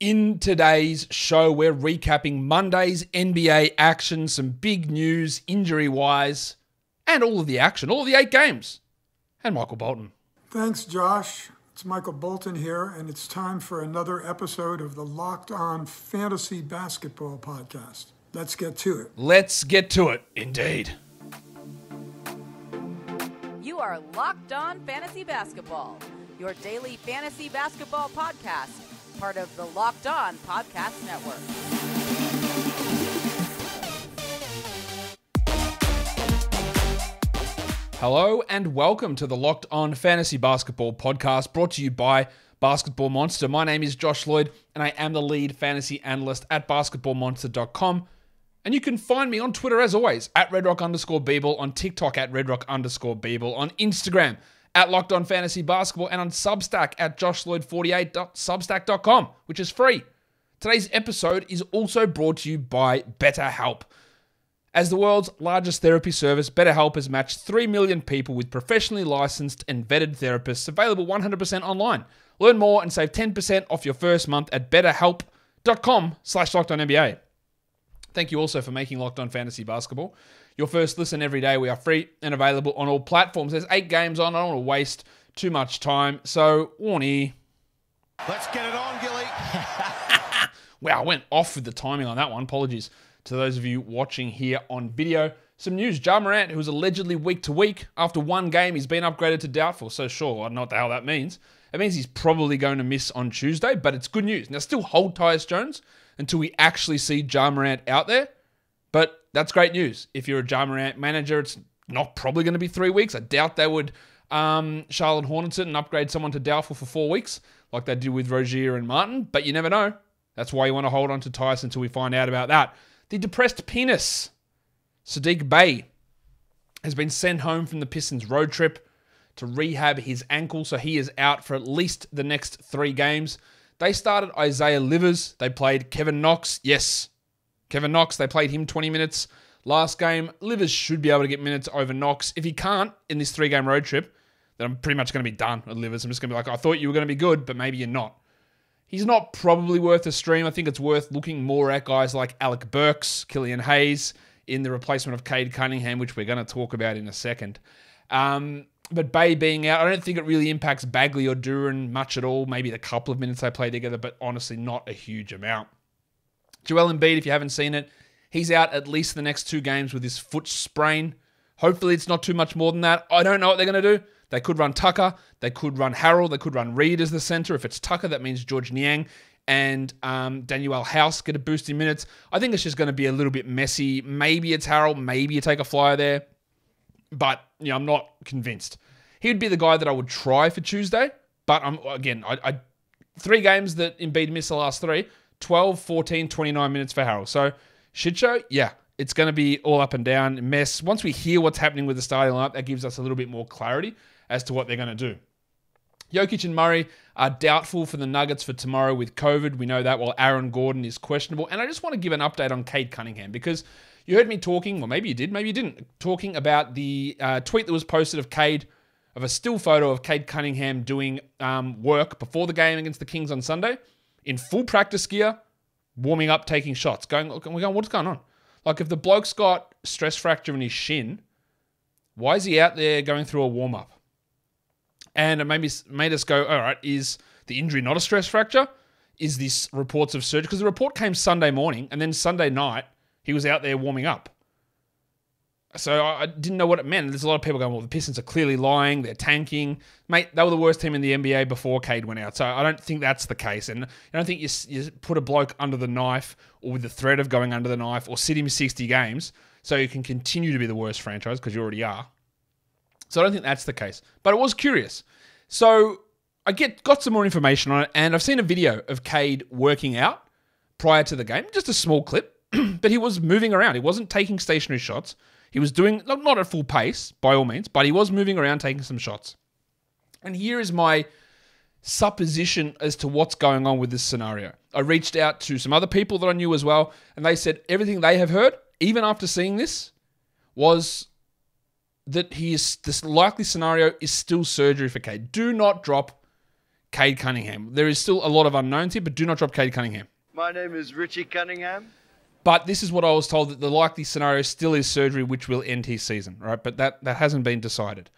In today's show, we're recapping Monday's NBA action, some big news injury-wise, and all of the action, all of the 8 games, and Michael Bolton. Thanks, Josh. It's Michael Bolton here, and it's time for another episode of the Locked On Fantasy Basketball Podcast. Let's get to it. Let's get to it, indeed. You are Locked On Fantasy Basketball, your daily fantasy basketball podcast, part of the Locked On Podcast Network. Hello and welcome to the Locked On Fantasy Basketball Podcast, brought to you by Basketball Monster. My name is Josh Lloyd and I am the lead fantasy analyst at basketballmonster.com. And you can find me on Twitter as always, at RedRock_Beeble, on TikTok at RedRock_Beeble, on Instagram at Locked On Fantasy Basketball, and on Substack at joshloyd48.substack.com, which is free. Today's episode is also brought to you by BetterHelp. As the world's largest therapy service, BetterHelp has matched 3 million people with professionally licensed and vetted therapists, available 100% online. Learn more and save 10% off your first month at betterhelp.com/LockedOnNBA. Thank you also for making Locked On Fantasy Basketball your first listen every day. We are free and available on all platforms. There's 8 games on. I don't want to waste too much time. So, Warnie. Let's get it on, Gilly. Wow, I went off with the timing on that one. Apologies to those of you watching here on video. Some news. Ja Morant, who is allegedly week to week, after 1 game, he's been upgraded to doubtful. So, sure, I don't know what the hell that means. It means he's probably going to miss on Tuesday, but it's good news. Now, still hold Tyus Jones until we actually see Ja Morant out there. But that's great news. If you're a Ja Morant manager, it's not probably going to be 3 weeks. I doubt they would Charlotte Hornets and upgrade someone to doubtful for 4 weeks, like they did with Rozier and Martin. But you never know. That's why you want to hold on to Tyus until we find out about that. The depressed penis, Sadiq Bey, has been sent home from the Pistons road trip to rehab his ankle, so he is out for at least the next 3 games. They started Isaiah Livers. They played Kevin Knox. Yes, Kevin Knox. They played him 20 minutes last game. Livers should be able to get minutes over Knox. If he can't in this 3-game road trip, then I'm pretty much going to be done with Livers. I'm just going to be like, I thought you were going to be good, but maybe you're not. He's not probably worth a stream. I think it's worth looking more at guys like Alec Burks, Killian Hayes, in the replacement of Cade Cunningham, which we're going to talk about in a second. But Bey being out, I don't think it really impacts Bagley or Duran much at all. Maybe the couple of minutes they play together, but honestly not a huge amount. Joel Embiid, if you haven't seen it, he's out at least the next 2 games with his foot sprain. Hopefully it's not too much more than that. I don't know what they're going to do. They could run Tucker. They could run Harrell. They could run Reed as the center. If it's Tucker, that means George Niang and Daniel House get a boost in minutes. I think it's just going to be a little bit messy. Maybe it's Harrell. Maybe you take a flyer there. But, you know, I'm not convinced. He'd be the guy that I would try for Tuesday. But, again, 3 games that Embiid missed the last 3. 12, 14, 29 minutes for Harrell. So, shit show, yeah. It's going to be all up and down, mess. Once we hear what's happening with the starting lineup, that gives us a little bit more clarity as to what they're going to do. Jokic and Murray are doubtful for the Nuggets for tomorrow with COVID. We know that, while Aaron Gordon is questionable. And I just want to give an update on Cade Cunningham because you heard me talking, well, maybe you did, maybe you didn't, talking about the tweet that was posted of Cade, of a still photo of Cade Cunningham doing work before the game against the Kings on Sunday, in full practice gear, warming up, taking shots, going, what's going on? Like, if the bloke's got stress fracture in his shin, why is he out there going through a warm-up? And it made us go, all right, is the injury not a stress fracture? Is this reports of surgery? Because the report came Sunday morning, and then Sunday night, he was out there warming up. So I didn't know what it meant. There's a lot of people going, well, the Pistons are clearly lying. They're tanking. Mate, they were the worst team in the NBA before Cade went out. So I don't think that's the case. And I don't think you put a bloke under the knife or with the threat of going under the knife or sit him 60 games so you can continue to be the worst franchise because you already are. So I don't think that's the case. But it was curious. So I got some more information on it, and I've seen a video of Cade working out prior to the game. Just a small clip. But he was moving around. He wasn't taking stationary shots. He was doing, not at full pace, by all means, but he was moving around, taking some shots. And here is my supposition as to what's going on with this scenario. I reached out to some other people that I knew as well, and they said everything they have heard, even after seeing this, was that this likely scenario is still surgery for Cade. Do not drop Cade Cunningham. There is still a lot of unknowns here, but do not drop Cade Cunningham. My name is Richie Cunningham. But this is what I was told, that the likely scenario still is surgery, which will end his season, right? But that hasn't been decided.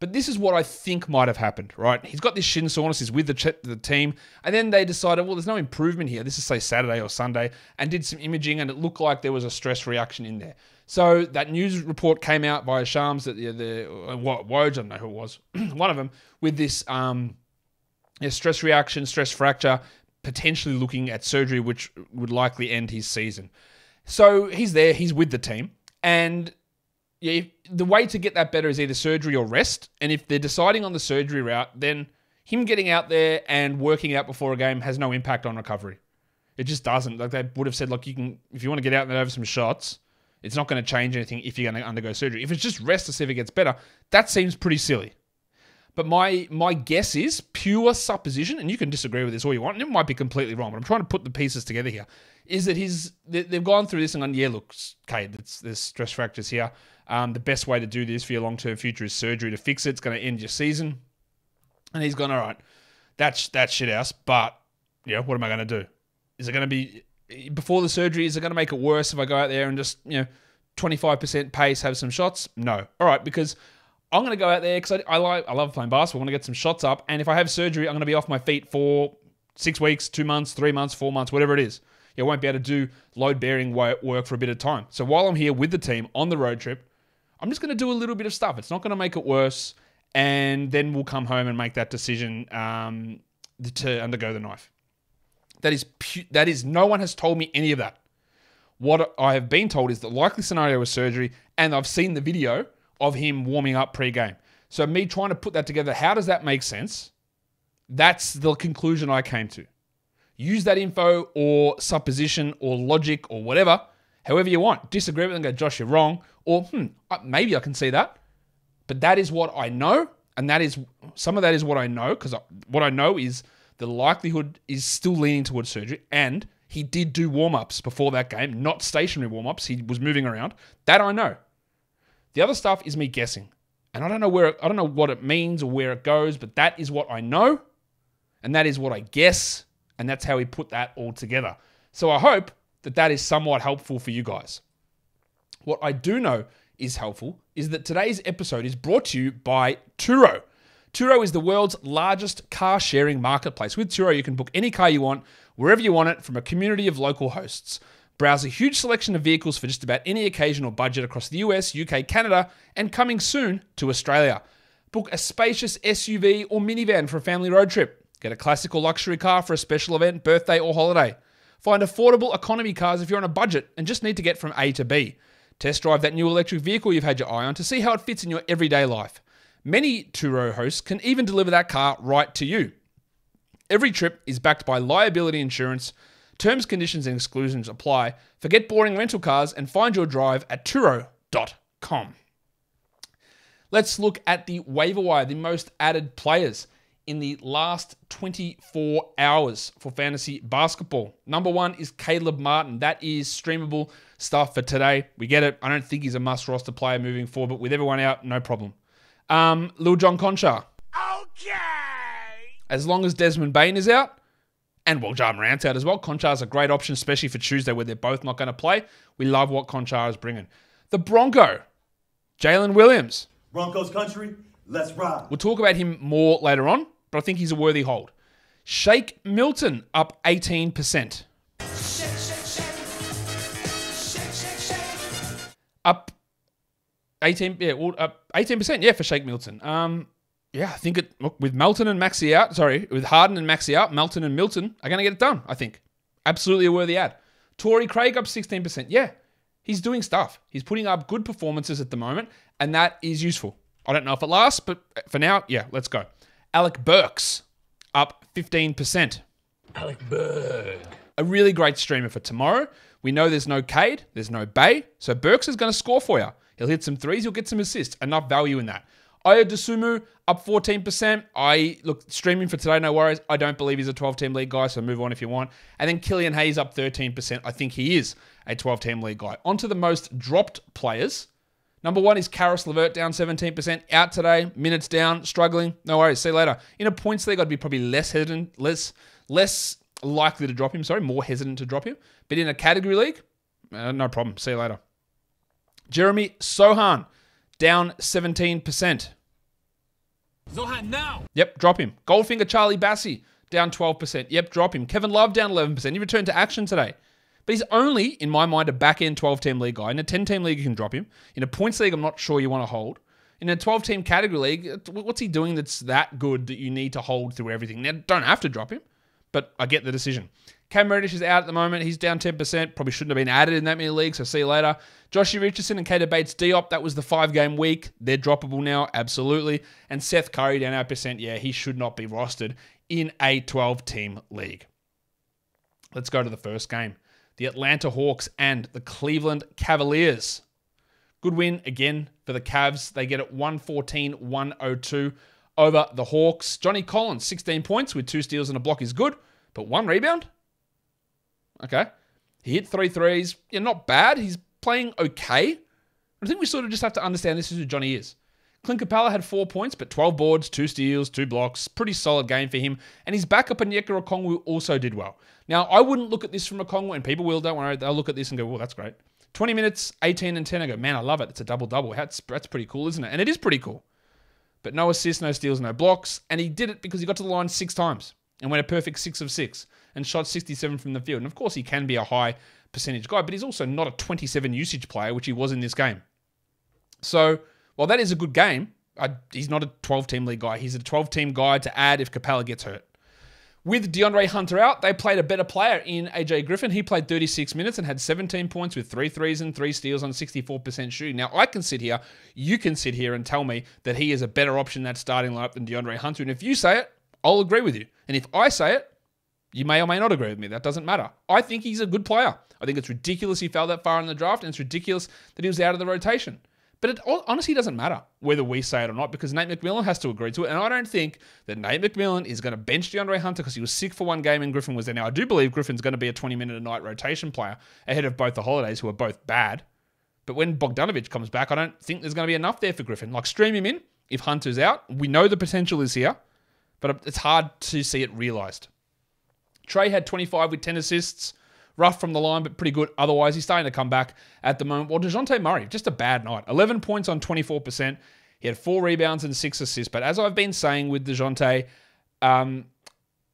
But this is what I think might have happened, right? He's got this shin soreness, he's with the team, and then they decided, well, there's no improvement here. This is, say, Saturday or Sunday, and did some imaging, and it looked like there was a stress reaction in there. So that news report came out via Shams, that Woj, I don't know who it was, one of them, with this stress reaction, stress fracture, potentially looking at surgery, which would likely end his season. So he's there, he's with the team, and... yeah, the way to get that better is either surgery or rest. And if they're deciding on the surgery route, then him getting out there and working out before a game has no impact on recovery. It just doesn't. Like, they would have said, look, you can, if you want to get out and have some shots, it's not going to change anything if you're going to undergo surgery. If it's just rest to see if it gets better, that seems pretty silly. But my guess is, pure supposition, and you can disagree with this all you want, and it might be completely wrong, but I'm trying to put the pieces together here, is that they've gone through this and gone, yeah, look, Cade, there's stress fractures here. The best way to do this for your long-term future is surgery to fix it. It's going to end your season. And he's gone, all right, that's that shit house, but yeah, what am I going to do? Is it going to be, before the surgery, is it going to make it worse if I go out there and just, 25% pace, have some shots? No. All right, because... I'm going to go out there because I love playing basketball. I want to get some shots up. And if I have surgery, I'm going to be off my feet for 6 weeks, 2 months, 3 months, 4 months, whatever it is. You won't be able to do load-bearing work for a bit of time. So while I'm here with the team on the road trip, I'm just going to do a little bit of stuff. It's not going to make it worse. And then we'll come home and make that decision to undergo the knife. That is, no one has told me any of that. What I have been told is the likely scenario is surgery, and I've seen the video of him warming up pre-game. So me trying to put that together, how does that make sense? That's the conclusion I came to. Use that info or supposition or logic or whatever, however you want. Disagree with them, go, Josh, you're wrong. Or, maybe I can see that. But that is what I know. And that is, some of that is what I know, because what I know is the likelihood is still leaning towards surgery. And he did do warm-ups before that game, not stationary warm-ups. He was moving around. That I know. The other stuff is me guessing, and I don't know what it means or where it goes, but that is what I know, and that is what I guess, and that's how we put that all together. So I hope that is somewhat helpful for you guys. What I do know is helpful is that today's episode is brought to you by Turo. Turo is the world's largest car sharing marketplace. With Turo, you can book any car you want, wherever you want it, from a community of local hosts. Browse a huge selection of vehicles for just about any occasion or budget across the US, UK, Canada, and coming soon to Australia. Book a spacious SUV or minivan for a family road trip. Get a classic or luxury car for a special event, birthday, or holiday. Find affordable economy cars if you're on a budget and just need to get from A to B. Test drive that new electric vehicle you've had your eye on to see how it fits in your everyday life. Many Turo hosts can even deliver that car right to you. Every trip is backed by liability insurance. Terms, conditions, and exclusions apply. Forget boring rental cars and find your drive at Turo.com. Let's look at the waiver wire, the most added players in the last 24 hours for fantasy basketball. Number one is Caleb Martin. That is streamable stuff for today. We get it. I don't think he's a must-roster player moving forward, but with everyone out, no problem. Lil Jon Conchar. Okay. As long as Desmond Bain is out, and well, Ja Morant's out as well. Conchar's a great option, especially for Tuesday where they're both not going to play. We love what Conchar is bringing. The Bronco, Jalen Williams. Broncos country, let's ride. We'll talk about him more later on, but I think he's a worthy hold. Shake Melton up 18%. Shake, shake, shake. Shake, shake, shake. Up 18%. Yeah, well, up 18%. Yeah, for Shake Melton. Yeah, I think with Melton and Maxi out, with Harden and Maxi out, Melton and Milton are going to get it done, I think. Absolutely a worthy ad. Torrey Craig up 16%. Yeah, he's doing stuff. He's putting up good performances at the moment, and that is useful. I don't know if it lasts, but for now, yeah, let's go. Alec Burks up 15%. Alec Burks. A really great streamer for tomorrow. We know there's no Cade, there's no Bay, so Burks is going to score for you. He'll hit some threes, he'll get some assists. Enough value in that. Ayo Dosunmu up 14%. Streaming for today, no worries. I don't believe he's a 12-team league guy, so move on if you want. And then Killian Hayes up 13%. I think he is a 12-team league guy. On to the most dropped players. Number one is Karis LeVert, down 17%. Out today, minutes down, struggling. No worries, see you later. In a points league, I'd be probably less hesitant, less likely to drop him, sorry, more hesitant to drop him. But in a category league, no problem, see you later. Jeremy Sohan, down 17%. Sohan now! Yep, drop him. Goldfinger Charlie Bassey, down 12%. Yep, drop him. Kevin Love, down 11%. He returned to action today. But he's only, in my mind, a back-end 12-team league guy. In a 10-team league, you can drop him. In a points league, I'm not sure you want to hold. In a 12-team category league, what's he doing that's that good that you need to hold through everything? Now, don't have to drop him, but I get the decision. Cam Reddish is out at the moment. He's down 10%. Probably shouldn't have been added in that many leagues, so see you later. Joshie Richardson and Kade Bates-Diop, that was the 5-game week. They're droppable now, absolutely. And Seth Curry down 8%. Yeah, he should not be rostered in a 12-team league. Let's go to the first game. The Atlanta Hawks and the Cleveland Cavaliers. Good win again for the Cavs. They get it 114-102 over the Hawks. Johnny Collins, 16 points with 2 steals and a block is good, but 1 rebound? Okay. He hit 3 threes. Yeah, not bad. He's playing okay. I think we sort of just have to understand this is who Johnny is. Clint Capella had 4 points, but 12 boards, 2 steals, 2 blocks. Pretty solid game for him. And his backup, Onyeka Okongwu, also did well. Now, I wouldn't look at this from Okongwu, and people will, don't worry. They'll look at this and go, well, that's great. 20 minutes, 18 and 10. I go, man, I love it. It's a double-double. That's pretty cool, isn't it? And it is pretty cool. But no assists, no steals, no blocks. And he did it because he got to the line 6 times and went a perfect 6 of 6 and shot 67 from the field. And, of course, he can be a high percentage guy, but he's also not a 27 usage player, which he was in this game. So... well, that is a good game. He's not a 12-team league guy. He's a 12-team guy to add if Capella gets hurt. With DeAndre Hunter out, they played a better player in AJ Griffin. He played 36 minutes and had 17 points with 3 threes and 3 steals on 64% shooting. Now, I can sit here, you can sit here and tell me that he is a better option in that starting lineup than DeAndre Hunter. And if you say it, I'll agree with you. And if I say it, you may or may not agree with me. That doesn't matter. I think he's a good player. I think it's ridiculous he fell that far in the draft, and it's ridiculous that he was out of the rotation. But it honestly doesn't matter whether we say it or not because Nate McMillan has to agree to it. And I don't think that Nate McMillan is going to bench DeAndre Hunter because he was sick for 1 game and Griffin was there. Now, I do believe Griffin's going to be a 20-minute-a-night rotation player ahead of both the Holidays, who are both bad. But when Bogdanovic comes back, I don't think there's going to be enough there for Griffin. Like, stream him in if Hunter's out. We know the potential is here, but it's hard to see it realized. Trey had 25 with 10 assists. Rough from the line, but pretty good. Otherwise, he's starting to come back at the moment. Well, DeJounte Murray, just a bad night. 11 points on 24%. He had 4 rebounds and 6 assists. But as I've been saying with DeJounte,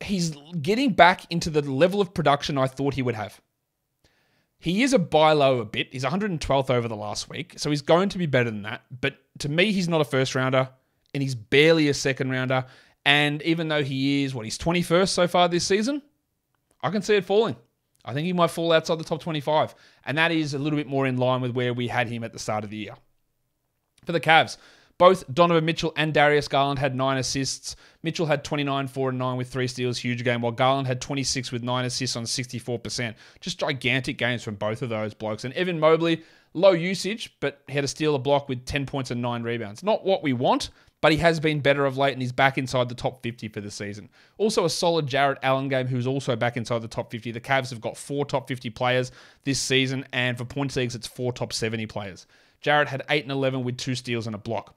he's getting back into the level of production I thought he would have. He is a buy low a bit. He's 112th over the last week, so he's going to be better than that. But to me, he's not a first-rounder, and he's barely a second-rounder. And even though he is, he's 21st so far this season, I can see it falling. I think he might fall outside the top 25, and that is a little bit more in line with where we had him at the start of the year. For the Cavs, both Donovan Mitchell and Darius Garland had 9 assists. Mitchell had 29, 4, and 9 with 3 steals, huge game, while Garland had 26 with 9 assists on 64%. Just gigantic games from both of those blokes. And Evan Mobley, low usage, but he had a steal, a block with 10 points and 9 rebounds. Not what we want, but he has been better of late and he's back inside the top 50 for the season. Also a solid Jarrett Allen game, who's also back inside the top 50. The Cavs have got 4 top 50 players this season, and for points leagues, it's 4 top 70 players. Jarrett had 8 and 11 with 2 steals and a block.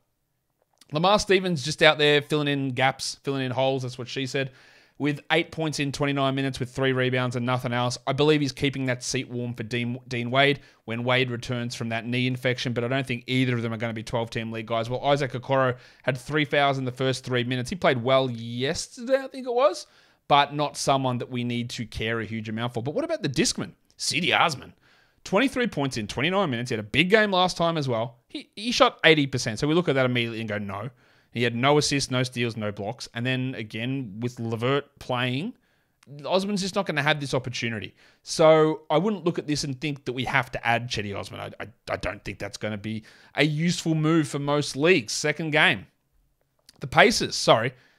Lamar Stevens just out there filling in gaps, filling in holes, that's what she said, with 8 points in 29 minutes with 3 rebounds and nothing else. I believe he's keeping that seat warm for Dean Wade when Wade returns from that knee infection, but I don't think either of them are going to be 12-team league guys. Well, Isaac Okoro had 3 fouls in the first 3 minutes. He played well yesterday, I think it was, but not someone that we need to care a huge amount for. But what about the Discman, Cedi Osman? 23 points in 29 minutes. He had a big game last time as well. He shot 80%. So we look at that immediately and go, no. He had no assists, no steals, no blocks. And then again, with LeVert playing, Osman's just not going to have this opportunity. So I wouldn't look at this and think that we have to add Cedi Osman. I don't think that's going to be a useful move for most leagues. Second game. The Pacers,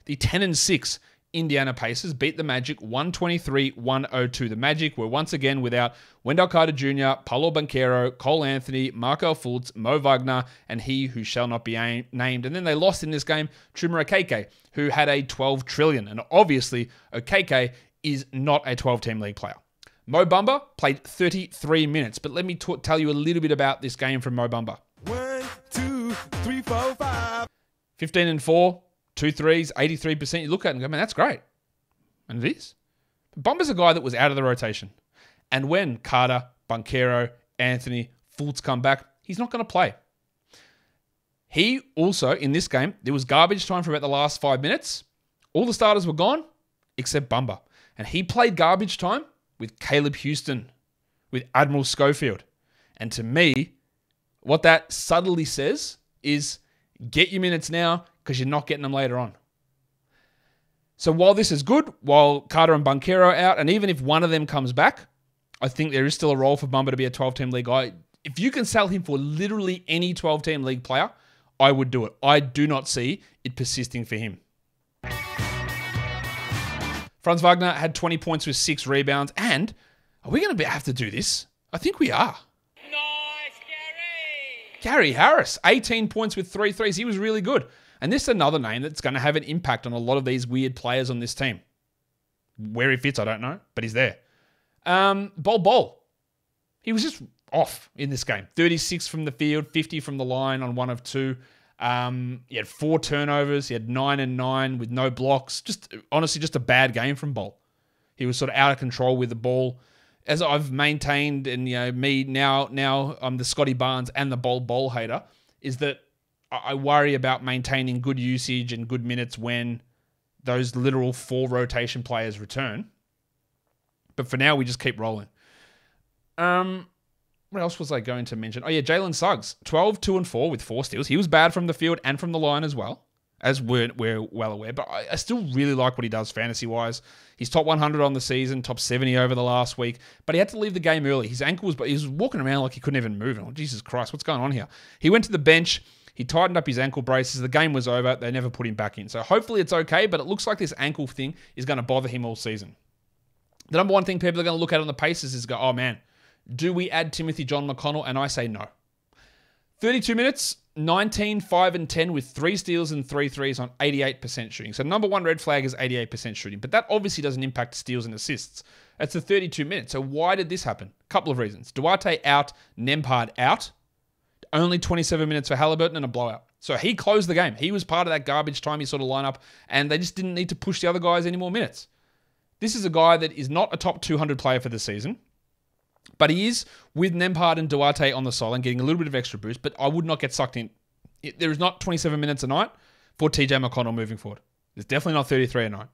the 10-6 Indiana Pacers beat the Magic 123-102. The Magic were once again without Wendell Carter Jr., Paolo Banchero, Cole Anthony, Markel Fultz, Mo Wagner, and he who shall not be named. And then they lost in this game Chuma Okeke, who had a 12 trillion. And obviously, Okeke is not a 12-team league player. Mo Bamba played 33 minutes. But let me tell you a little bit about this game from Mo Bamba. When two, three, four, five. 15 and 4, two threes, 83%. You look at it and go, man, that's great. And it is. But Bumba's a guy that was out of the rotation. And when Carter, Banchero, Anthony, Fultz come back, he's not going to play. He also, in this game, there was garbage time for about the last 5 minutes. All the starters were gone except Bumba. And he played garbage time with Caleb Houston, with Admiral Schofield. And to me, what that subtly says is get your minutes now because you're not getting them later on. So while this is good, while Carter and Banchero are out, and even if one of them comes back, I think there is still a role for Bumba to be a 12-team league guy. If you can sell him for literally any 12-team league player, I would do it. I do not see it persisting for him. Franz Wagner had 20 points with 6 rebounds. And are we going to have to do this? I think we are. Nice, Gary. Gary Harris, 18 points with 3 threes. He was really good. And this is another name that's going to have an impact on a lot of these weird players on this team. Where he fits, I don't know, but he's there. Bol. He was just off in this game. 36 from the field, 50 from the line on 1 of 2. He had 4 turnovers. He had 9 and 9 with no blocks. Just honestly, just a bad game from Bol. He was sort of out of control with the ball. As I've maintained, and you know me now I'm the Scotty Barnes and the Bol hater, is that I worry about maintaining good usage and good minutes when those literal 4 rotation players return. But for now, we just keep rolling. What else was I going to mention? Oh, yeah, Jalen Suggs, 12, 2, and 4 with 4 steals. He was bad from the field and from the line as well, as we're well aware. But I still really like what he does fantasy-wise. He's top 100 on the season, top 70 over the last week. But he had to leave the game early. His ankle was... But he was walking around like he couldn't even move. Oh, Jesus Christ, what's going on here? He went to the bench... He tightened up his ankle braces. The game was over. They never put him back in. So hopefully it's okay, but it looks like this ankle thing is going to bother him all season. The number one thing people are going to look at on the Pacers is go, oh man, do we add Timothy John McConnell? And I say no. 32 minutes, 19, 5, and 10 with 3 steals and 3 threes on 88% shooting. So number one red flag is 88% shooting, but that obviously doesn't impact steals and assists. That's the 32 minutes. So why did this happen? A couple of reasons. Duarte out, Nembhard out. Only 27 minutes for Halliburton and a blowout. So he closed the game. He was part of that garbage time sort of lineup, and they just didn't need to push the other guys any more minutes. This is a guy that is not a top 200 player for the season, but he is, with Nembhard and Duarte on the sideline, getting a little bit of extra boost, but I would not get sucked in. There is not 27 minutes a night for TJ McConnell moving forward. There's definitely not 33 a night.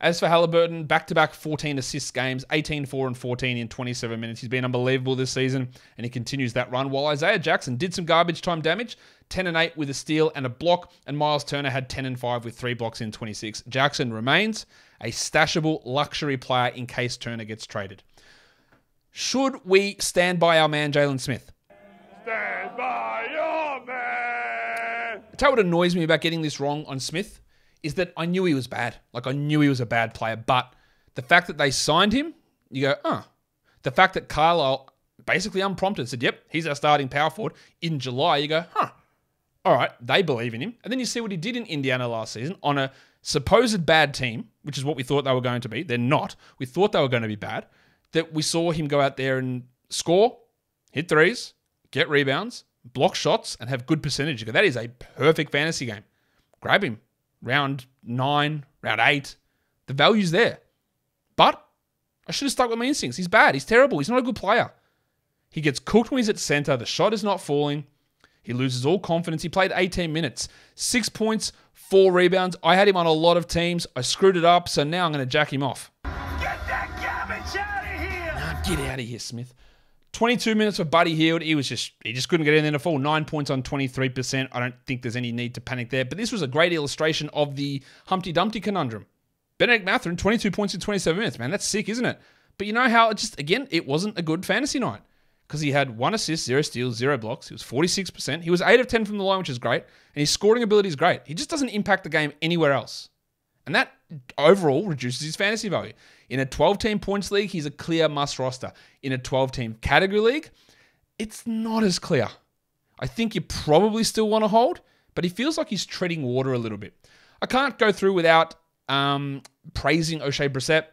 As for Halliburton, back-to-back 14 assist games, 18, 4, and 14 in 27 minutes. He's been unbelievable this season, and he continues that run. While Isaiah Jackson did some garbage time damage, 10 and 8 with a steal and a block, and Miles Turner had 10 and 5 with 3 blocks in 26. Jackson remains a stashable luxury player in case Turner gets traded. Should we stand by our man, Jalen Smith? Stand by your man! Tell you what annoys me about getting this wrong on Smith? Is that I knew he was bad. Like, I knew he was a bad player. But the fact that they signed him, you go, oh. The fact that Carlisle basically unprompted said, yep, he's our starting power forward in July, you go, huh. All right, they believe in him. And then you see what he did in Indiana last season on a supposed bad team, which is what we thought they were going to be. They're not. We thought they were going to be bad. That we saw him go out there and score, hit threes, get rebounds, block shots, and have good percentage. You go, that is a perfect fantasy game. Grab him. Round 9, round 8. The value's there. But I should have stuck with my instincts. He's bad. He's terrible. He's not a good player. He gets cooked when he's at center. The shot is not falling. He loses all confidence. He played 18 minutes. 6 points, 4 rebounds. I had him on a lot of teams. I screwed it up, so now I'm going to jack him off. Get that garbage out of here! Nah, get out of here, Smith. 22 minutes for Buddy Hield. He just couldn't get anything to fall. 9 points on 23%. I don't think there's any need to panic there. But this was a great illustration of the Humpty Dumpty conundrum. Benedict Mathurin, 22 points in 27 minutes. Man, that's sick, isn't it? But you know how it just, again, it wasn't a good fantasy night. Because he had 1 assist, 0 steals, 0 blocks. He was 46%. He was 8 of 10 from the line, which is great. And his scoring ability is great. He just doesn't impact the game anywhere else. And that overall reduces his fantasy value. In a 12-team points league, he's a clear must roster. In a 12-team category league, it's not as clear. I think you probably still want to hold, but he feels like he's treading water a little bit. I can't go through without praising O'Shea Brissett,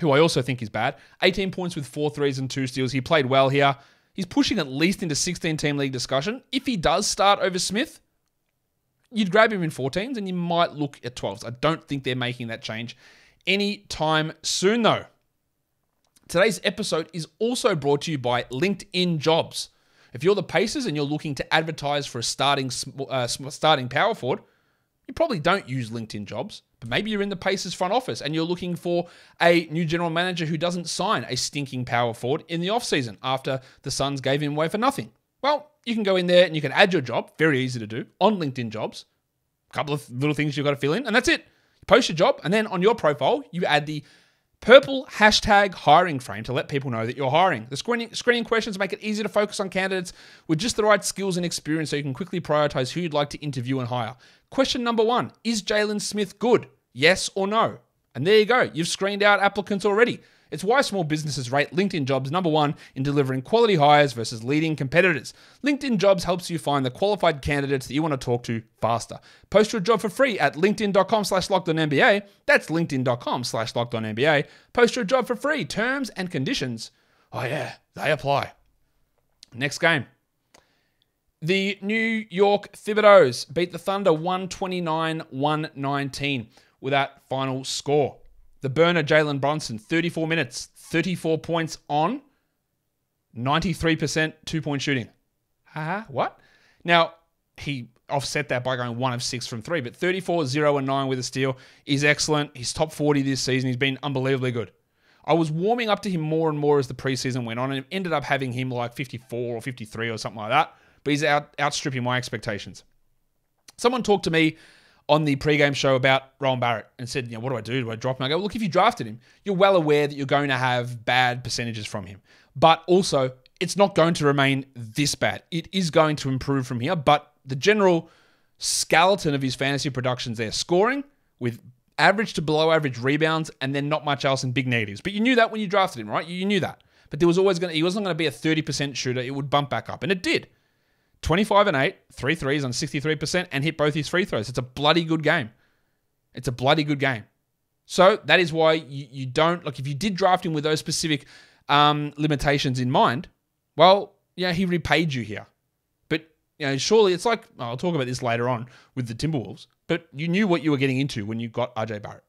who I also think is bad. 18 points with 4 threes and 2 steals. He played well here. He's pushing at least into 16-team league discussion. If he does start over Smith, you'd grab him in 14s and you might look at 12s. I don't think they're making that change anytime soon, though. Today's episode is also brought to you by LinkedIn Jobs. If you're the Pacers and you're looking to advertise for a starting power forward, you probably don't use LinkedIn Jobs, but maybe you're in the Pacers front office and you're looking for a new general manager who doesn't sign a stinking power forward in the offseason after the Suns gave him away for nothing. Well, you can go in there and you can add your job, very easy to do, on LinkedIn Jobs. A couple of little things you've got to fill in, and that's it. You post your job, and then on your profile, you add the purple hashtag hiring frame to let people know that you're hiring. The screening questions make it easy to focus on candidates with just the right skills and experience so you can quickly prioritize who you'd like to interview and hire. Question number one, is Jalen Smith good? Yes or no? And there you go. You've screened out applicants already. It's why small businesses rate LinkedIn Jobs number one in delivering quality hires versus leading competitors. LinkedIn Jobs helps you find the qualified candidates that you want to talk to faster. Post your job for free at linkedin.com/LockedOnNBA. That's linkedin.com/LockedOnNBA. Post your job for free. Terms and conditions, oh yeah, they apply. Next game. The New York Thibodeaux beat the Thunder 129-119 with that final score. The burner, Jalen Brunson, 34 minutes, 34 points on 93% two-point shooting. What? Now, he offset that by going 1 of 6 from 3, but 34, 0, and 9 with a steal is excellent. He's top 40 this season. He's been unbelievably good. I was warming up to him more and more as the preseason went on and ended up having him like 54 or 53 or something like that, but he's outstripping my expectations. Someone talked to me on the pregame show about Rowan Barrett and said, you know, what do I do? Do I drop him? I go, well, look, if you drafted him, you're well aware that you're going to have bad percentages from him. But also, it's not going to remain this bad. It is going to improve from here. But the general skeleton of his fantasy productions there, scoring with average to below average rebounds and then not much else in big negatives. But you knew that when you drafted him, right? You knew that. But there was always he wasn't going to be a 30% shooter. It would bump back up. And it did. 25 and 8, 3 threes on 63% and hit both his free throws. It's a bloody good game. It's a bloody good game. So that is why you don't, like if you did draft him with those specific limitations in mind, well, yeah, he repaid you here. But you know, surely it's like, I'll talk about this later on with the Timberwolves, but you knew what you were getting into when you got RJ Barrett.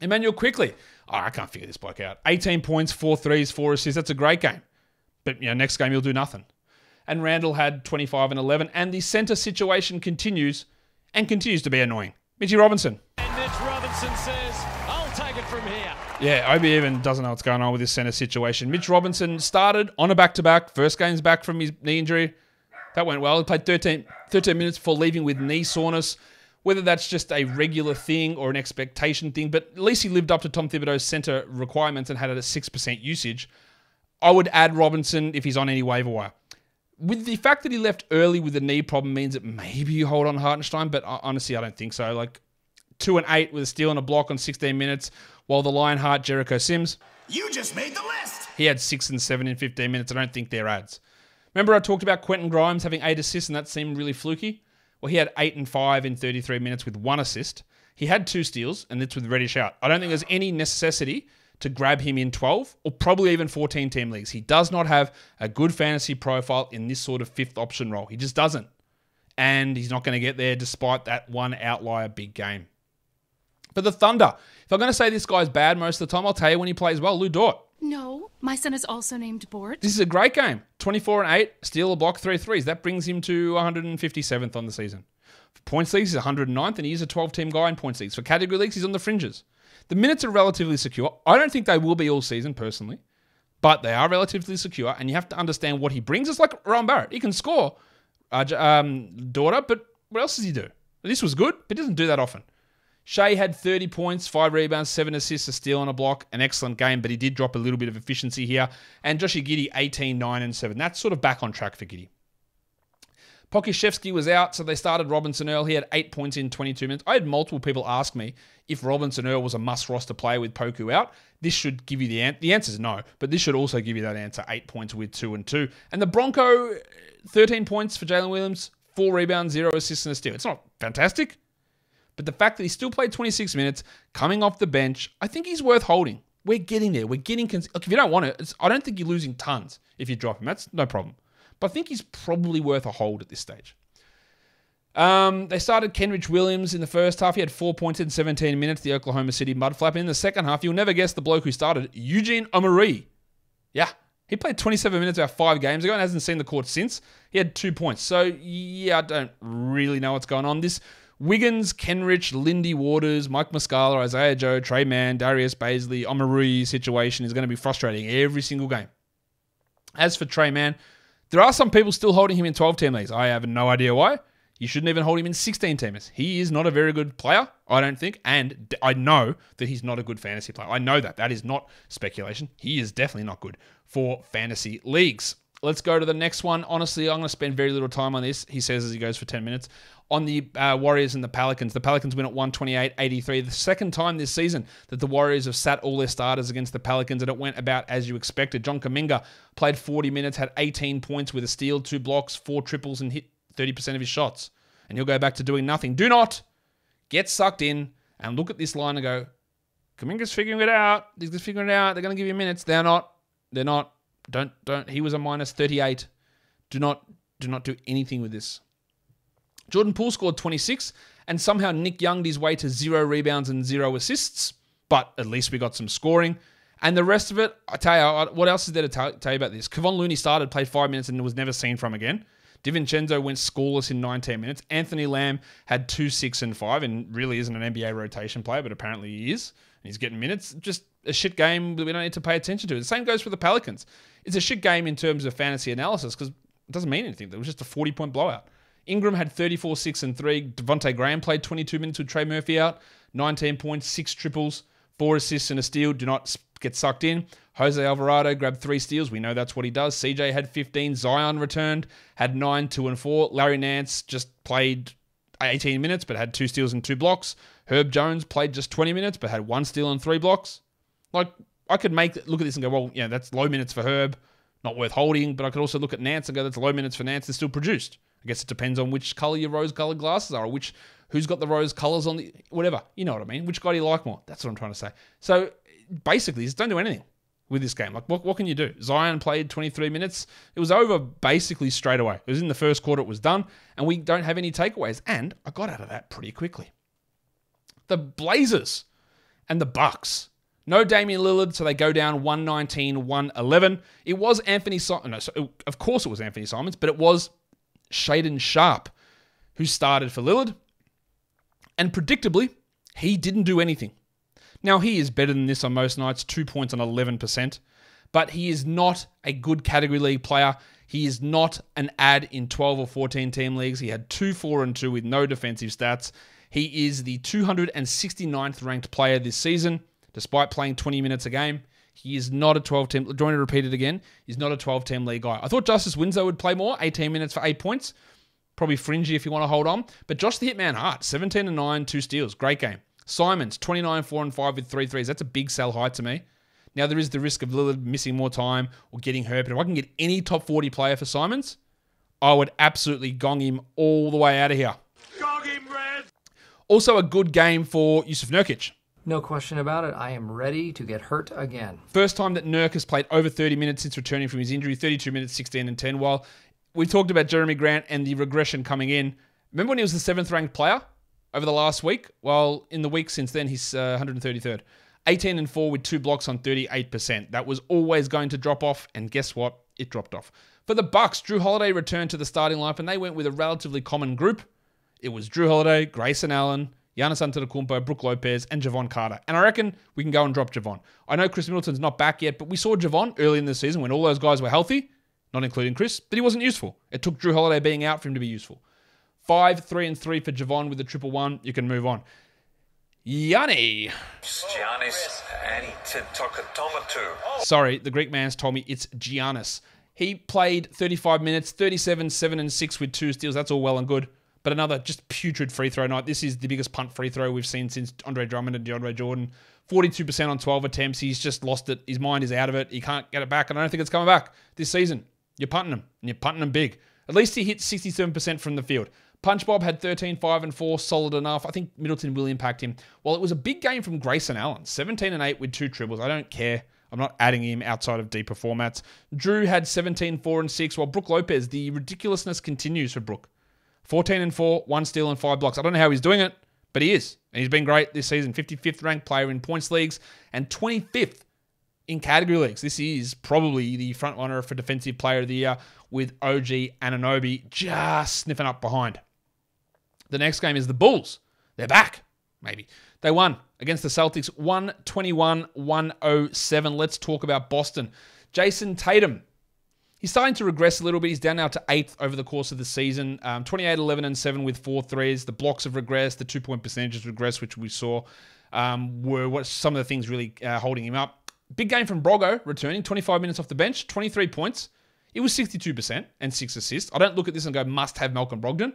Emmanuel Quickley. Oh, I can't figure this bloke out. 18 points, 4 threes, 4 assists. That's a great game. But you know, next game he'll do nothing. And Randall had 25 and 11. And the center situation continues to be annoying. Mitchie Robinson. And Mitch Robinson says, I'll take it from here. Yeah, Obi even doesn't know what's going on with his center situation. Mitch Robinson started on a back-to-back. First game's back from his knee injury. That went well. He played 13 minutes before leaving with knee soreness. Whether that's just a regular thing or an expectation thing, but at least he lived up to Tom Thibodeau's center requirements and had it at 6% usage. I would add Robinson if he's on any waiver wire. With the fact that he left early with a knee problem means that maybe you hold on Hartenstein, but honestly, I don't think so. Like 2 and 8 with a steal and a block on 16 minutes, while the Lionheart, Jericho Sims. You just made the list. He had 6 and 7 in 15 minutes. I don't think they're adds. Remember I talked about Quentin Grimes having 8 assists and that seemed really fluky? Well, he had 8 and 5 in 33 minutes with 1 assist. He had 2 steals and that's with Reddish out. I don't think there's any necessity to grab him in 12 or probably even 14-team leagues. He does not have a good fantasy profile in this sort of fifth option role. He just doesn't. And he's not going to get there despite that one outlier big game. But the Thunder, if I'm going to say this guy's bad most of the time, I'll tell you when he plays well, Lou Dort. No, my son is also named Bort. This is a great game. 24 and 8, steal a block, 3 threes. That brings him to 157th on the season. For points leagues, he's 109th, and he is a 12-team guy in points leagues. For category leagues, he's on the fringes. The minutes are relatively secure. I don't think they will be all season, personally, but they are relatively secure, and you have to understand what he brings. It's like Ron Barrett. He can score, Daughter, but what else does he do? This was good, but he doesn't do that often. Shea had 30 points, 5 rebounds, 7 assists, a steal and a block. An excellent game, but he did drop a little bit of efficiency here. And Josh Giddey, 18, 9, and 7. That's sort of back on track for Giddey. Pokuševski was out, so they started Robinson Earl. He had 8 points in 22 minutes. I had multiple people ask me if Robinson Earl was a must-roster player with Poku out. This should give you the answer. The answer is no, but this should also give you that answer. 8 points with 2 and 2. And the Bronco, 13 points for Jalen Williams, 4 rebounds, 0 assists and a steal. It's not fantastic, but the fact that he still played 26 minutes, coming off the bench, I think he's worth holding. We're getting there. We're getting... If you don't want it, I don't think you're losing tons if you drop him. That's no problem. But I think he's probably worth a hold at this stage. They started Kenrich Williams in the first half. He had 4 points in 17 minutes, the Oklahoma City Mudflap. In the second half, you'll never guess the bloke who started, Eugene Omari. Yeah. He played 27 minutes about 5 games ago and hasn't seen the court since. He had 2 points. So, yeah, I don't really know what's going on. This Wiggins, Kenrich, Lindy Waters, Mike Muscala, Isaiah Joe, Trey Mann, Darius Baisley, Omari situation is going to be frustrating every single game. As for Trey Mann, there are some people still holding him in 12-team leagues. I have no idea why. You shouldn't even hold him in 16-teamers. He is not a very good player, I don't think. And I know that he's not a good fantasy player. I know that. That is not speculation. He is definitely not good for fantasy leagues. Let's go to the next one. Honestly, I'm going to spend very little time on this, he says as he goes for 10 minutes. On the Warriors and the Pelicans. The Pelicans win at 128-83. The second time this season that the Warriors have sat all their starters against the Pelicans, and it went about as you expected. John Kuminga played 40 minutes, had 18 points with a steal, 2 blocks, 4 triples, and hit 30% of his shots, and he'll go back to doing nothing. Do not get sucked in and look at this line and go, Kuminga's figuring it out. He's figuring it out. They're going to give you minutes. They're not. They're not. Don't. He was a minus 38. Do not do anything with this. Jordan Poole scored 26, and somehow Nick Younged his way to 0 rebounds and 0 assists, but at least we got some scoring. And the rest of it, I tell you, what else is there to tell you about this? Kevon Looney started, played 5 minutes, and was never seen from again. DiVincenzo went scoreless in 19 minutes. Anthony Lamb had 2, 6, and 5, and really isn't an NBA rotation player, but apparently he is, and he's getting minutes. Just a shit game that we don't need to pay attention to. The same goes for the Pelicans. It's a shit game in terms of fantasy analysis because it doesn't mean anything. It was just a 40-point blowout. Ingram had 34, 6, and 3. Devontae Graham played 22 minutes with Trey Murphy out. 19 points, 6 triples, 4 assists, and a steal. Do not get sucked in. Jose Alvarado grabbed 3 steals. We know that's what he does. CJ had 15. Zion returned, had 9, 2, and 4. Larry Nance just played 18 minutes but had 2 steals and 2 blocks. Herb Jones played just 20 minutes but had 1 steal and 3 blocks. Like, I could look at this and go, well, yeah, that's low minutes for Herb. Not worth holding. But I could also look at Nance and go, that's low minutes for Nance and still produced. I guess it depends on which color your rose-colored glasses are, or who's got the rose colors on the whatever. You know what I mean? Which guy do you like more? That's what I'm trying to say. So basically, just don't do anything with this game. Like, what can you do? Zion played 23 minutes. It was over basically straight away. It was in the first quarter. It was done, and we don't have any takeaways. And I got out of that pretty quickly. The Blazers and the Bucks. No Damian Lillard, so they go down 119-111. It was Anthony Simons. No, so of course it was Anthony Simons, but it was Shaedon Sharpe who started for Lillard, and predictably he didn't do anything. Now he is better than this on most nights, 2 points on 11%, but he is not a good category league player. He is not an ad in 12 or 14 team leagues. He had 2, 4, and 2 with no defensive stats. He is the 269th ranked player this season, despite playing 20 minutes a game. He is not a 12-team... Do you want to repeat it again? He's not a 12-team league guy. I thought Justice Winslow would play more. 18 minutes for 8 points. Probably fringy if you want to hold on. But Josh the Hitman Hart, 17 and 9, 2 steals. Great game. Simons, 29, 4 and 5 with 3 threes. That's a big sell high to me. Now, there is the risk of Lillard missing more time or getting hurt. But if I can get any top 40 player for Simons, I would absolutely gong him all the way out of here. Gong him, Red! Also a good game for Yusuf Nurkic. No question about it. I am ready to get hurt again. First time that Nurk has played over 30 minutes since returning from his injury, 32 minutes, 16 and 10. While we talked about Jeremy Grant and the regression coming in, remember when he was the 7th-ranked player over the last week? Well, in the week since then, he's 133rd. 18 and 4 with 2 blocks on 38%. That was always going to drop off, and guess what? It dropped off. For the Bucks, Drew Holiday returned to the starting lineup, and they went with a relatively common group. It was Drew Holiday, Grayson Allen, Giannis Antetokounmpo, Brook Lopez, and Javon Carter. And I reckon we can go and drop Javon. I know Chris Middleton's not back yet, but we saw Javon early in the season when all those guys were healthy, not including Chris, but he wasn't useful. It took Drew Holiday being out for him to be useful. 5, 3, and 3 for Javon with a 111. You can move on. Yanni. Giannis Antetokounmpo. Sorry, the Greek man's told me it's Giannis. He played 35 minutes, 37, 7, and 6 with 2 steals. That's all well and good. But another just putrid free throw night. This is the biggest punt free throw we've seen since Andre Drummond and DeAndre Jordan. 42% on 12 attempts. He's just lost it. His mind is out of it. He can't get it back. And I don't think it's coming back this season. You're punting him. And you're punting him big. At least he hit 67% from the field. Punch Bob had 13, 5, and 4, solid enough. I think Middleton will impact him. Well, it was a big game from Grayson Allen, 17 and 8 with 2 triples. I don't care. I'm not adding him outside of deeper formats. Drew had 17, 4, and 6, while Brook Lopez, the ridiculousness continues for Brook. 14 and 4, 1 steal, and 5 blocks. I don't know how he's doing it, but he is. And he's been great this season. 55th ranked player in points leagues and 25th in category leagues. This is probably the front runner for Defensive Player of the Year with OG Anunoby just sniffing up behind. The next game is the Bulls. They're back, maybe. They won against the Celtics 121-107. Let's talk about Boston. Jason Tatum. He's starting to regress a little bit. He's down now to 8th over the course of the season. 28, 11, and 7 with 4 threes. The blocks have regressed. The two-point percentages regressed, which we saw were what some of the things really holding him up. Big game from Broggo returning, 25 minutes off the bench, 23 points. It was 62% and 6 assists. I don't look at this and go, must have Malcolm Brogdon.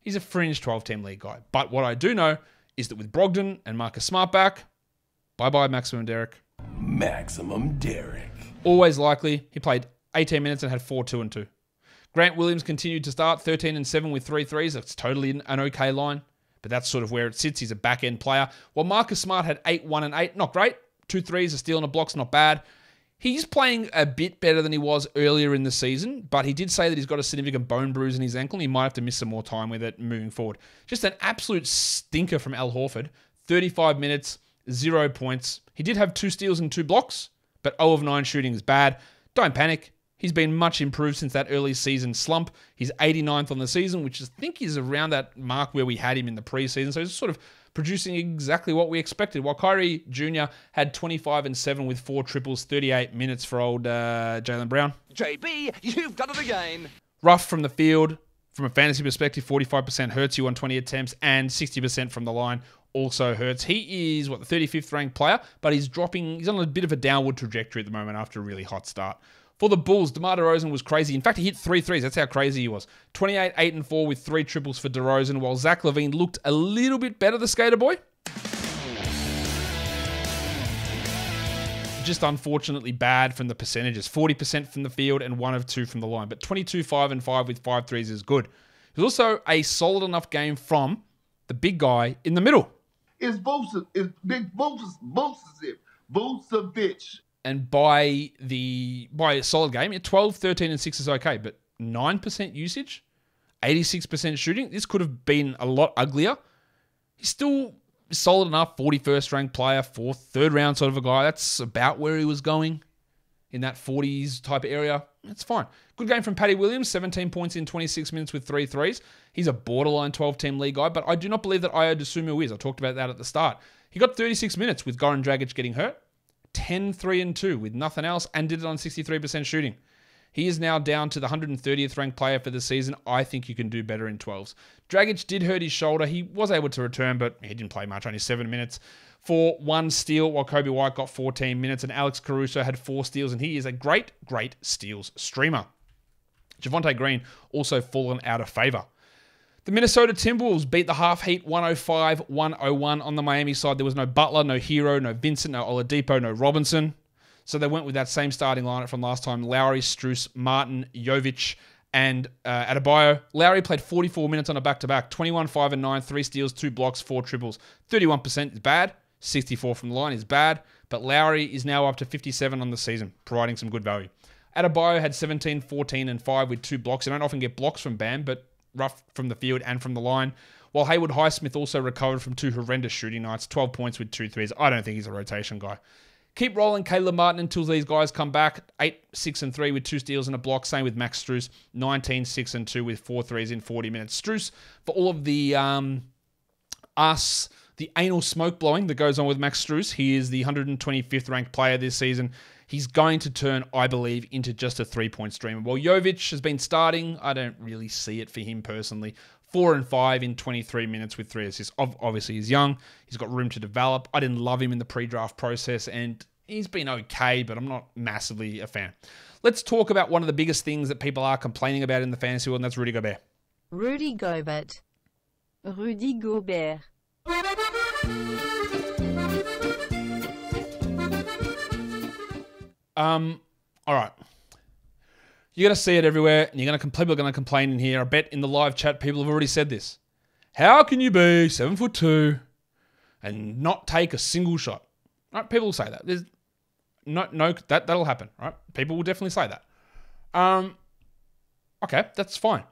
He's a fringe 12-team league guy. But what I do know is that with Brogdon and Marcus Smart back, bye-bye Maximum Derek. Maximum Derek. Always likely. He played 18 minutes and had 4, 2, and 2. Grant Williams continued to start, 13 and 7 with 3 threes. That's totally an okay line, but that's sort of where it sits. He's a back-end player. While Marcus Smart had 8, 1, and 8. Not great. 2 threes, a steal and a block's not bad. He's playing a bit better than he was earlier in the season, but he did say that he's got a significant bone bruise in his ankle and he might have to miss some more time with it moving forward. Just an absolute stinker from Al Horford. 35 minutes, 0 points. He did have 2 steals and 2 blocks, but 0 of 9 shooting is bad. Don't panic. He's been much improved since that early season slump. He's 89th on the season, which I think is around that mark where we had him in the preseason. So he's sort of producing exactly what we expected. While Kyrie Jr. had 25 and 7 with 4 triples, 38 minutes for old Jaylen Brown. JB, you've done it again. Rough from the field. From a fantasy perspective, 45% hurts you on 20 attempts and 60% from the line also hurts. He is, the 35th ranked player, but he's dropping. He's on a bit of a downward trajectory at the moment after a really hot start. For the Bulls, DeMar DeRozan was crazy. In fact, he hit 3 threes. That's how crazy he was. 28, 8, and 4 with 3 triples for DeRozan, while Zach LaVine looked a little bit better, the skater boy. Just unfortunately bad from the percentages. 40% from the field and 1 of 2 from the line. But 22, 5, and 5 with 5 threes is good. It was also a solid enough game from the big guy in the middle. It's Vucevic. It's big Vucevic. Vucevic. And by a solid game, 12, 13, and 6 is okay. But 9% usage, 86% shooting, this could have been a lot uglier. He's still solid enough, 41st ranked player, 4th, 3rd round sort of a guy. That's about where he was going in that 40s type area. That's fine. Good game from Patty Williams, 17 points in 26 minutes with 3 threes. He's a borderline 12-team league guy, but I do not believe that Ayo Dosunmu is. I talked about that at the start. He got 36 minutes with Goran Dragic getting hurt. 10, 3, and 2 with nothing else and did it on 63% shooting. He is now down to the 130th ranked player for the season. I think you can do better in 12s. Dragic did hurt his shoulder. He was able to return, but he didn't play much, only 7 minutes for 1 steal, while Kobe White got 14 minutes and Alex Caruso had 4 steals, and he is a great, great steals streamer. Javonte Green also fallen out of favor. The Minnesota Timberwolves beat the half heat 105-101 on the Miami side. There was no Butler, no Hero, no Vincent, no Oladipo, no Robinson. So they went with that same starting lineup from last time. Lowry, Strus, Martin, Jovic, and Adebayo. Lowry played 44 minutes on a back-to-back. 21, 5, and 9, 3 steals, 2 blocks, 4 triples. 31% is bad. 64 from the line is bad. But Lowry is now up to 57 on the season, providing some good value. Adebayo had 17, 14, and 5 with 2 blocks. You don't often get blocks from Bam, but rough from the field and from the line, while Haywood Highsmith also recovered from 2 horrendous shooting nights, 12 points with 2 threes. I don't think he's a rotation guy. Keep rolling Caleb Martin until these guys come back, 8, 6, and 3 with 2 steals and a block. Same with Max Strus, 19, 6, and 2 with 4 threes in 40 minutes. Strus, for all of the anal smoke blowing that goes on with Max Strus, he is the 125th ranked player this season. He's going to turn, I believe, into just a 3-point streamer. While Jovic has been starting, I don't really see it for him personally. 4 and 5 in 23 minutes with 3 assists. Obviously, he's young. He's got room to develop. I didn't love him in the pre-draft process, and he's been okay, but I'm not massively a fan. Let's talk about one of the biggest things that people are complaining about in the fantasy world, and that's Rudy Gobert. Rudy Gobert. Rudy Gobert. All right. You're going to see it everywhere, and you're going to people are going to complain in here. I bet in the live chat people have already said this. How can you be 7'2" and not take a single shot? Right? People will say that. There's no that'll happen, right? People will definitely say that. Okay, that's fine.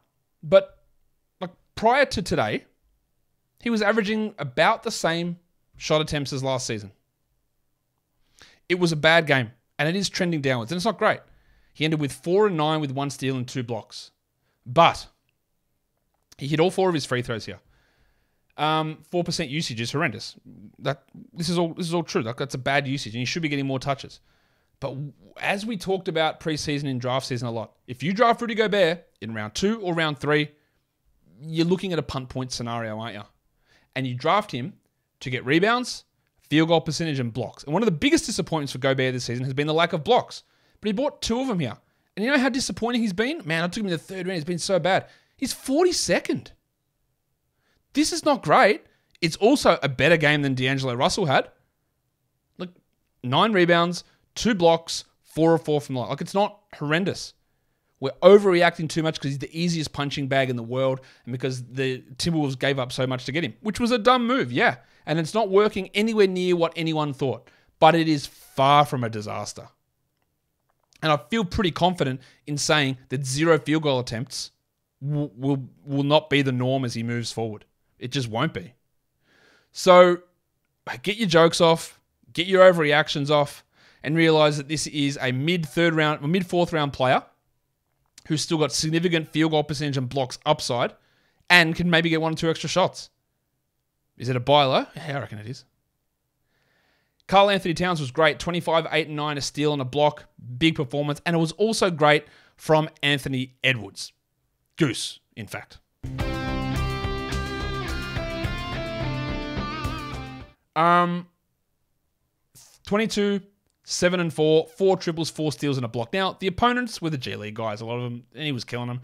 But like prior to today, he was averaging about the same shot attempts as last season. It was a bad game, and it is trending downwards, and it's not great. He ended with 4 and 9 with 1 steal and 2 blocks. But he hit all 4 of his free throws here. 4% usage is horrendous. This is all true. That's a bad usage, and he should be getting more touches. But as we talked about preseason and draft season a lot, if you draft Rudy Gobert in round 2 or round 3, you're looking at a punt point scenario, aren't you? And you draft him to get rebounds, field goal percentage, and blocks. And one of the biggest disappointments for Gobert this season has been the lack of blocks. But he bought 2 of them here. And you know how disappointing he's been? Man, I took him in the 3rd round. He's been so bad. He's 42nd. This is not great. It's also a better game than D'Angelo Russell had. Look, 9 rebounds, 2 blocks, 4 of 4 from the line. Like, it's not horrendous. We're overreacting too much because he's the easiest punching bag in the world and because the Timberwolves gave up so much to get him, which was a dumb move, yeah. And it's not working anywhere near what anyone thought, but it is far from a disaster. And I feel pretty confident in saying that 0 field goal attempts will not be the norm as he moves forward. It just won't be. So get your jokes off, get your overreactions off, and realize that this is a mid-4th round player who's still got significant field goal percentage and blocks upside and can maybe get 1 or 2 extra shots. Is it a buy low? Yeah, I reckon it is. Karl Anthony Towns was great. 25, 8, and 9, a steal and a block. Big performance. And it was also great from Anthony Edwards. Goose, in fact. Um, 22, 7 and 4, 4 triples, 4 steals and a block. Now, the opponents were the G League guys, a lot of them, and he was killing them.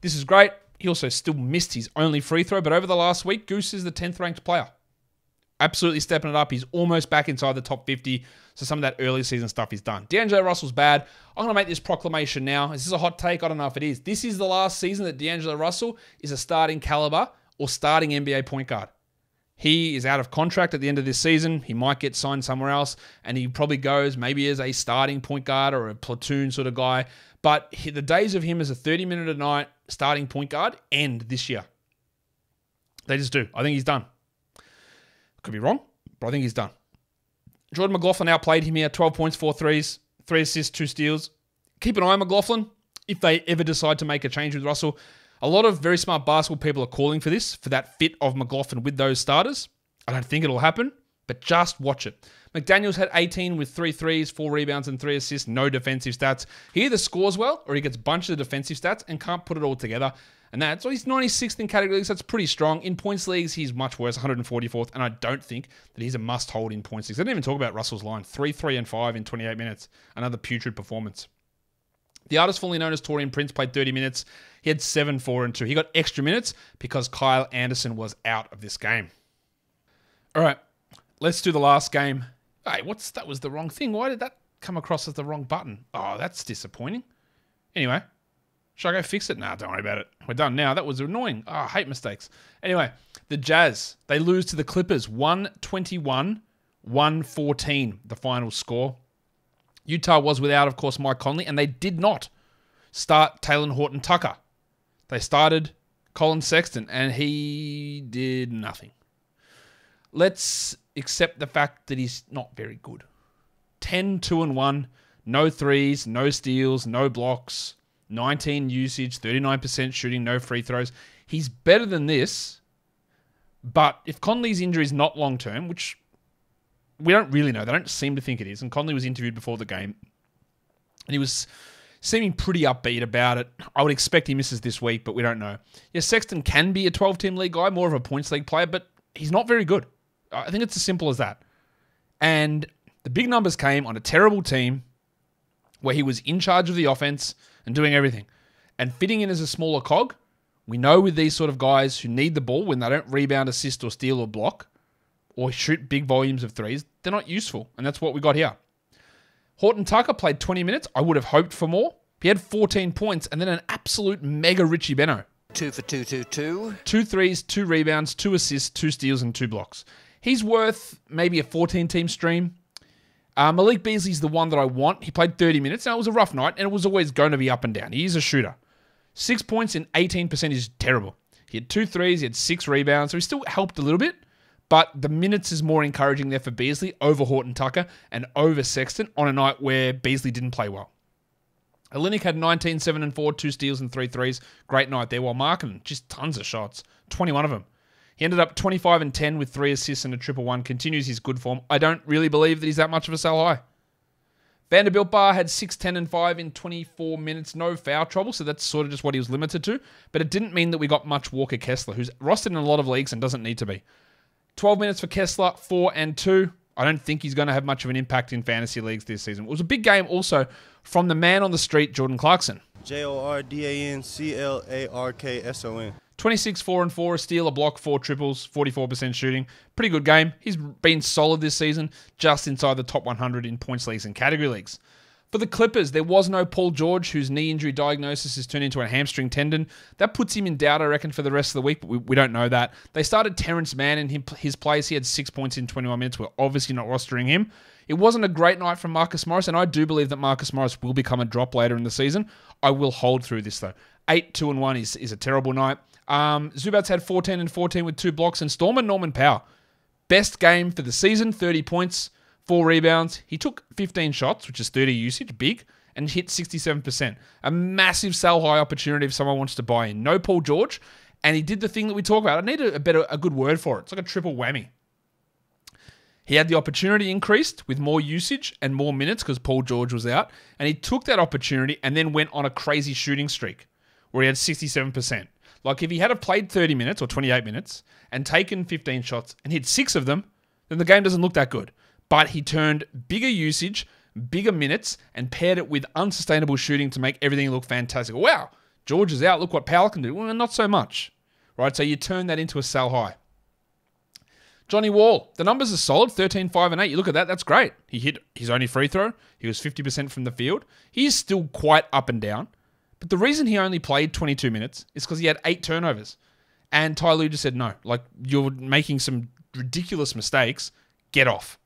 This is great. He also still missed his only free throw, but over the last week, Goose is the 10th ranked player. Absolutely stepping it up. He's almost back inside the top 50, so some of that early season stuff is done. D'Angelo Russell's bad. I'm going to make this proclamation now. Is this a hot take? I don't know if it is. This is the last season that D'Angelo Russell is a starting caliber or starting NBA point guard. He is out of contract at the end of this season. He might get signed somewhere else, and he probably goes maybe as a starting point guard or a platoon sort of guy. But the days of him as a 30-minute-a-night starting point guard end this year. They just do. I think he's done. Could be wrong, but I think he's done. Jordan McLaughlin outplayed him here. 12 points, 4 threes, 3 assists, 2 steals. Keep an eye on McLaughlin if they ever decide to make a change with Russell. A lot of very smart basketball people are calling for this, for that fit of McLaughlin with those starters. I don't think it'll happen, but just watch it. McDaniels had 18 with 3 threes, 4 rebounds, and 3 assists. No defensive stats. He either scores well or he gets a bunch of the defensive stats and can't put it all together. And that's, well, he's 96th in category leagues. That's pretty strong. In points leagues, he's much worse, 144th. And I don't think that he's a must-hold in points leagues. I didn't even talk about Russell's line. 3, 3, and 5 in 28 minutes. Another putrid performance. The artist formerly known as Taurean Prince played 30 minutes. He had 7, 4, and 2. He got extra minutes because Kyle Anderson was out of this game. All right, let's do the last game. Hey, that was the wrong thing. Why did that come across as the wrong button? Oh, that's disappointing. Anyway, should I go fix it? Nah, don't worry about it. We're done now. That was annoying. Oh, I hate mistakes. Anyway, the Jazz, they lose to the Clippers. 121, 114, the final score. Utah was without, of course, Mike Conley, and they did not start Talen Horton Tucker. They started Colin Sexton, and he did nothing. Let's accept the fact that he's not very good. 10, 2, and 1. No threes, no steals, no blocks. 19 usage, 39% shooting, no free throws. He's better than this, but if Conley's injury is not long-term, which we don't really know. They don't seem to think it is. And Conley was interviewed before the game, and he was seeming pretty upbeat about it. I would expect he misses this week, but we don't know. Yeah, Sexton can be a 12-team league guy, more of a points league player, but he's not very good. I think it's as simple as that. And the big numbers came on a terrible team where he was in charge of the offense and doing everything. And fitting in as a smaller cog, we know with these sort of guys who need the ball when they don't rebound, assist, or steal, or block, or shoot big volumes of threes, they're not useful. And that's what we got here. Horton Tucker played 20 minutes. I would have hoped for more. He had 14 points and then an absolute mega Richie Beno. 2 for 2, 2, 2. 2 threes, 2 rebounds, 2 assists, 2 steals, and 2 blocks. He's worth maybe a 14-team stream. Malik Beasley's the one that I want. He played 30 minutes. Now, it was a rough night, and it was always going to be up and down. He is a shooter. 6 points in 18% is terrible. He had 2 threes. He had 6 rebounds. So he still helped a little bit, but the minutes is more encouraging there for Beasley over Horton Tucker and over Sexton on a night where Beasley didn't play well. Olynyk had 19, 7, and 4, 2 steals and 3 threes. Great night there, while Markham, just tons of shots, 21 of them. He ended up 25 and 10 with 3 assists and a triple one. Continues his good form. I don't really believe that he's that much of a sell high. Vanderbilt Barr had 6, 10, and 5 in 24 minutes. No foul trouble, so that's sort of just what he was limited to. But it didn't mean that we got much Walker Kessler, who's rostered in a lot of leagues and doesn't need to be. 12 minutes for Kessler, 4 and 2. I don't think he's going to have much of an impact in fantasy leagues this season. It was a big game also from the man on the street, Jordan Clarkson. JordanClarkson. 26, 4 and 4, a steal, a block, 4 triples, 44% shooting. Pretty good game. He's been solid this season, just inside the top 100 in points leagues and category leagues. For the Clippers, there was no Paul George, whose knee injury diagnosis has turned into a hamstring tendon. That puts him in doubt, I reckon, for the rest of the week, but we don't know that. They started Terrence Mann in his place. He had 6 points in 21 minutes. We're obviously not rostering him. It wasn't a great night from Marcus Morris, and I do believe that Marcus Morris will become a drop later in the season. I will hold through this, though. 8, 2, and 1 is a terrible night. Zubats had 14 and 14 with 2 blocks, and Storm and Norman Powell. Best game for the season, 30 points. 4 rebounds. He took 15 shots, which is 30 usage, big, and hit 67%. A massive sell high opportunity if someone wants to buy in. No Paul George, and he did the thing that we talk about. I need a good word for it. It's like a triple whammy. He had the opportunity increased with more usage and more minutes because Paul George was out, and he took that opportunity and then went on a crazy shooting streak where he had 67%. Like if he had played 30 minutes or 28 minutes and taken 15 shots and hit 6 of them, then the game doesn't look that good. But he turned bigger usage, bigger minutes, and paired it with unsustainable shooting to make everything look fantastic. Wow, George is out. Look what Powell can do. Well, not so much. Right? So you turn that into a sell high. Johnny Wall. The numbers are solid. 13, 5, and 8. You look at that. That's great. He hit his only free throw. He was 50% from the field. He is still quite up and down. But the reason he only played 22 minutes is because he had 8 turnovers. And Ty Lue just said, no, like you're making some ridiculous mistakes. Get off.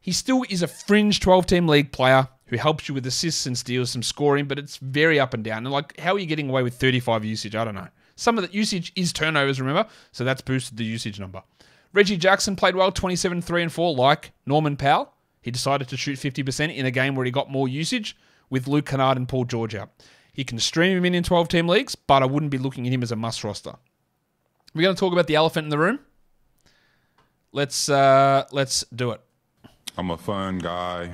He still is a fringe 12-team league player who helps you with assists and steals, some scoring, but it's very up and down. And like, how are you getting away with 35 usage? I don't know. Some of that usage is turnovers, remember? So that's boosted the usage number. Reggie Jackson played well, 27, 3, and 4, like Norman Powell. He decided to shoot 50% in a game where he got more usage with Luke Kennard and Paul George out. He can stream him in 12-team leagues, but I wouldn't be looking at him as a must roster. We're going to talk about the elephant in the room. Let's do it. I'm a fun guy.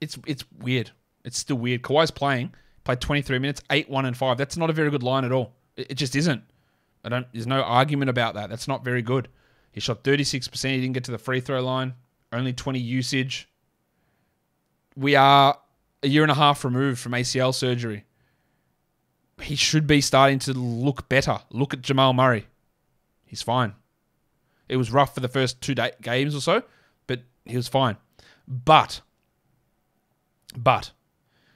It's weird. It's still weird. Kawhi's playing. Played 23 minutes, 8, 1, and 5. That's not a very good line at all. It just isn't. There's no argument about that. That's not very good. He shot 36%. He didn't get to the free throw line. Only 20 usage. We are a year and a half removed from ACL surgery. He should be starting to look better. Look at Jamal Murray. He's fine. It was rough for the first 2 games or so, but he was fine. But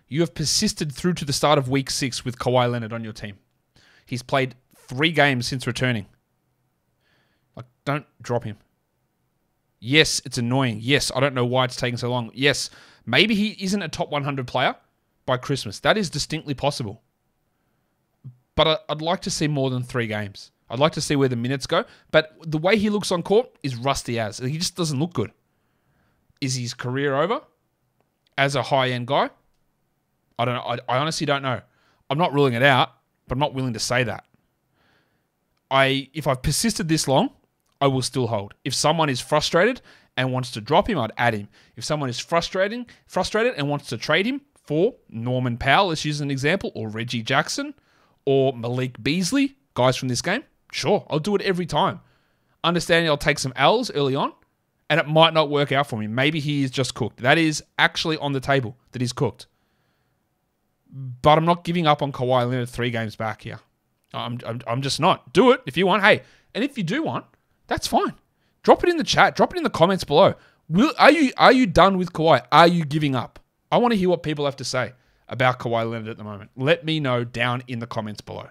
you have persisted through to the start of week 6 with Kawhi Leonard on your team. He's played 3 games since returning. Like, don't drop him. Yes, it's annoying. Yes, I don't know why it's taking so long. Yes, maybe he isn't a top 100 player by Christmas. That is distinctly possible. But I'd like to see more than 3 games. I'd like to see where the minutes go, but the way he looks on court is rusty as. He just doesn't look good. Is his career over as a high-end guy? I don't know. I honestly don't know. I'm not ruling it out, but I'm not willing to say that. If I've persisted this long, I will still hold. If someone is frustrated and wants to drop him, I'd add him. If someone is frustrated and wants to trade him for Norman Powell, let's use an example, or Reggie Jackson, or Malik Beasley, guys from this game, sure, I'll do it every time. Understanding I'll take some L's early on, and it might not work out for me. Maybe he is just cooked. That is actually on the table, that he's cooked. But I'm not giving up on Kawhi Leonard 3 games back here. I'm just not. Do it if you want. Hey, and if you do want, that's fine. Drop it in the chat. Drop it in the comments below. Are you done with Kawhi? Are you giving up? I want to hear what people have to say about Kawhi Leonard at the moment. Let me know down in the comments below.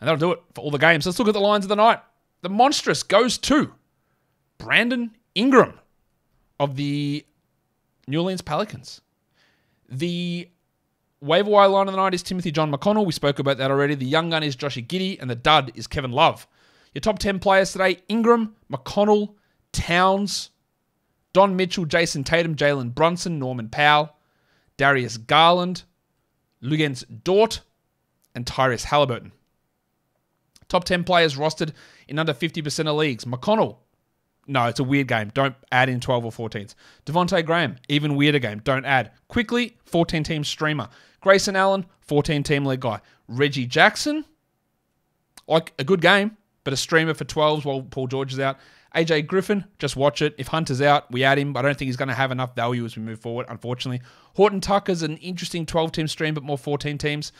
And that'll do it for all the games. Let's look at the lines of the night. The monstrous goes to Brandon Ingram of the New Orleans Pelicans. The waiver wire line of the night is Timothy John McConnell. We spoke about that already. The young gun is Josh Giddey, and the dud is Kevin Love. Your top 10 players today, Ingram, McConnell, Towns, Don Mitchell, Jason Tatum, Jalen Brunson, Norman Powell, Darius Garland, Luguentz Dort, and Tyrese Halliburton. Top 10 players rostered in under 50% of leagues. McConnell. No, it's a weird game. Don't add in 12 or 14s. Devontae Graham. Even weirder game. Don't add. Quickly, 14-team streamer. Grayson Allen, 14-team league guy. Reggie Jackson. Like, a good game, but a streamer for 12s while Paul George is out. AJ Griffin, just watch it. If Hunter's out, we add him. I don't think he's going to have enough value as we move forward, unfortunately. Horton Tucker's an interesting 12-team stream, but more 14 teams.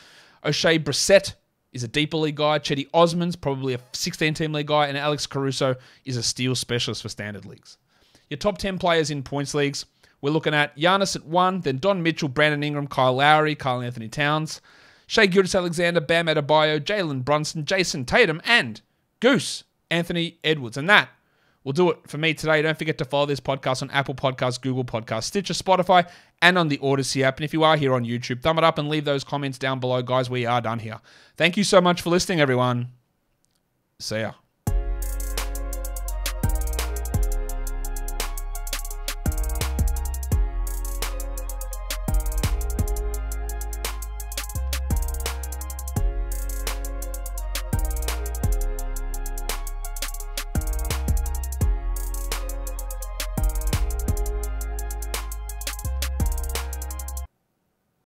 O'Shea Brissett is a deeper league guy. Cedi Osman's probably a 16-team league guy. And Alex Caruso is a steal specialist for standard leagues. Your top 10 players in points leagues, we're looking at Giannis at 1, then Don Mitchell, Brandon Ingram, Kyle Lowry, Karl Anthony Towns, Shai Gilgeous-Alexander, Bam Adebayo, Jalen Brunson, Jason Tatum, and Goose, Anthony Edwards. And that will do it for me today. Don't forget to follow this podcast on Apple Podcasts, Google Podcasts, Stitcher, Spotify, and on the Odyssey app. And if you are here on YouTube, thumb it up and leave those comments down below. Guys, we are done here. Thank you so much for listening, everyone. See ya.